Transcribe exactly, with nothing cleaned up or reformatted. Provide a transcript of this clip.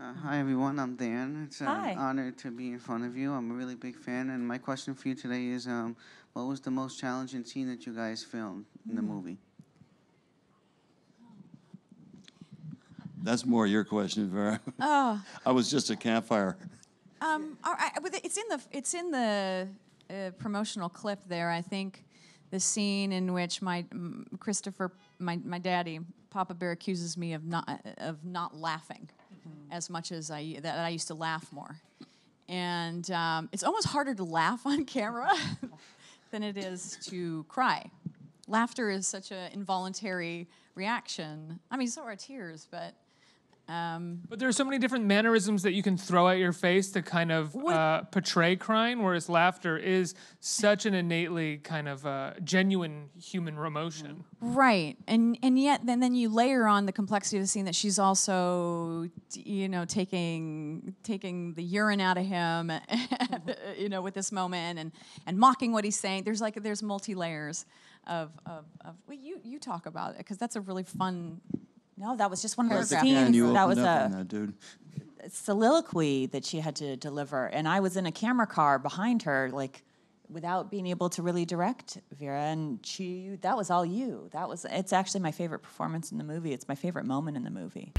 Uh, hi, everyone. I'm Dan. It's an hi. honor to be in front of you. I'm a really big fan, and my question for you today is, um, what was the most challenging scene that you guys filmed in the movie? That's more your question, Vera. Oh. I was just a campfire. Um, all right, it's in the it's in the uh, promotional clip there. I think the scene in which my Christopher, my my daddy, Papa Bear, accuses me of not of not laughing mm-hmm. as much as I that I used to laugh more, and um, it's almost harder to laugh on camera than it is to cry. Laughter is such an involuntary reaction. I mean, so are tears, but. Um, but there are so many different mannerisms that you can throw at your face to kind of uh, portray crying, whereas laughter is such an innately kind of uh, genuine human emotion. Right, and and yet then then you layer on the complexity of the scene that she's also, you know, taking taking the urine out of him, you know, with this moment and and mocking what he's saying. There's like there's multi layers of of, of well, you you talk about it because that's a really fun. No, that was just one of her scenes. That was a dude. soliloquy that she had to deliver. And I was in a camera car behind her, like, without being able to really direct Vera. And she, that was all you. That was, it's actually my favorite performance in the movie. It's my favorite moment in the movie.